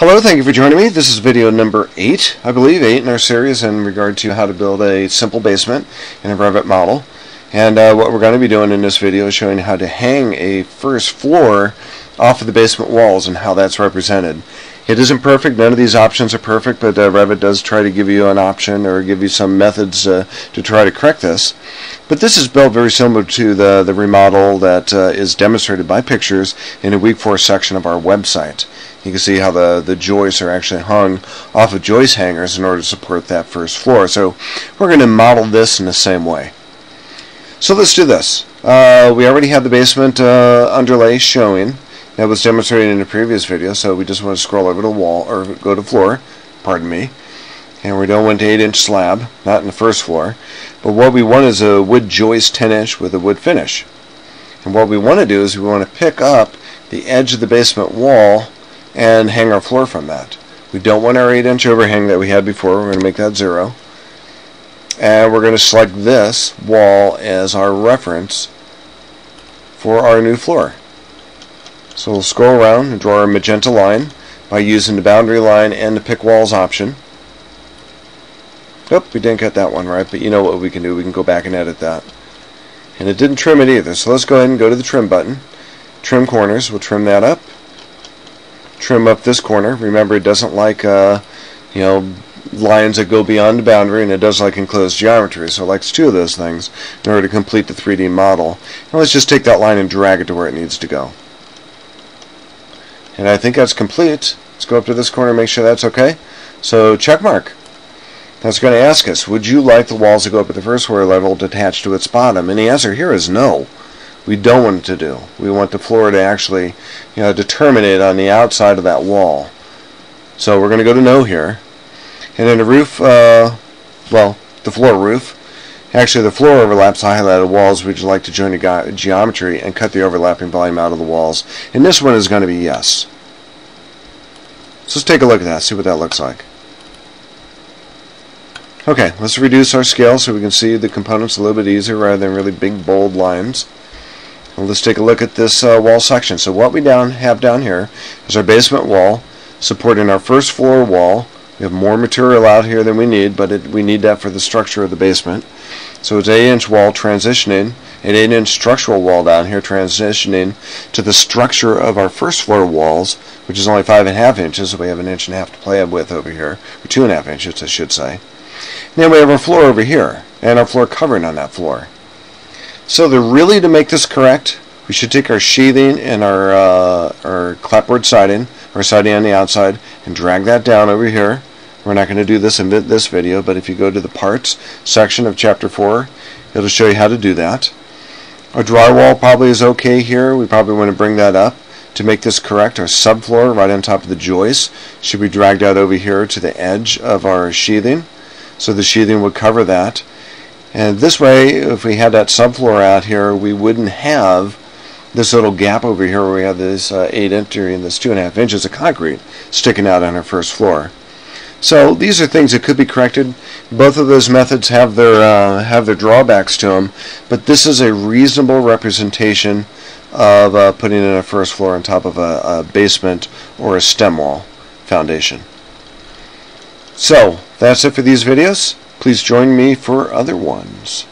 Hello, thank you for joining me. This is video number 8, I believe, 8 in our series in regard to how to build a simple basement in a Revit model. And what we're going to be doing in this video is showing how to hang a first floor off of the basement walls and how that's represented. It isn't perfect, none of these options are perfect, but Revit does try to give you an option or give you some methods to try to correct this. But this is built very similar to the remodel that is demonstrated by pictures in a week 4 section of our website. You can see how the joists are actually hung off of joist hangers in order to support that first floor. So we're going to model this in the same way. So let's do this. We already have the basement underlay showing. That was demonstrated in a previous video, so we just want to scroll over to wall, or go to floor, pardon me, and we're doing 1 to 8-inch slab, not in the first floor, but what we want is a wood joist 10-inch with a wood finish. And what we want to do is we want to pick up the edge of the basement wall and hang our floor from that. We don't want our 8-inch overhang that we had before. We're going to make that 0. And we're going to select this wall as our reference for our new floor. So we'll scroll around and draw our magenta line by using the boundary line and the pick walls option. Nope, we didn't get that one right, but you know what we can do. We can go back and edit that. And it didn't trim it either, so let's go ahead and go to the trim button. Trim corners, we'll trim that up. Trim up this corner. Remember, it doesn't like lines that go beyond the boundary, and it does like enclosed geometry, so it likes 2 of those things in order to complete the 3D model. Now let's just take that line and drag it to where it needs to go. And I think that's complete. Let's go up to this corner and make sure that's okay. So check mark. That's going to ask us, would you like the walls to go up at the first floor level detached to its bottom? And the answer here is no. We don't want it to do. We want the floor to actually, determine it on the outside of that wall. So we're going to go to no here. And then the roof, the floor roof. Actually, the floor overlaps the highlighted walls. Would you like to join the geometry and cut the overlapping volume out of the walls? And this one is going to be yes. So let's take a look at that, see what that looks like. Okay, let's reduce our scale so we can see the components a little bit easier rather than really big, bold lines. And let's take a look at this wall section. So what we have down here is our basement wall supporting our first floor wall. We have more material out here than we need, but we need that for the structure of the basement. So it's an 8-inch wall transitioning, an 8-inch structural wall down here transitioning to the structure of our first floor walls, which is only 5.5 inches, so we have 1.5 inches to play with over here, or 2.5 inches, I should say. And then we have our floor over here, and our floor covering on that floor. So to make this correct, we should take our sheathing and our clapboard siding, or siding on the outside, and drag that down over here. We're not going to do this in this video, but if you go to the parts section of chapter 4, it'll show you how to do that. Our drywall probably is okay here. We probably want to bring that up to make this correct. Our subfloor right on top of the joist should be dragged out over here to the edge of our sheathing, so the sheathing would cover that. And this way, if we had that subfloor out here, we wouldn't have this little gap over here where we have this 8-inch and this 2.5 inches of concrete sticking out on our first floor. So these are things that could be corrected. Both of those methods have their drawbacks to them, but this is a reasonable representation of putting in a first floor on top of a basement or a stem wall foundation. So that's it for these videos. Please join me for other ones.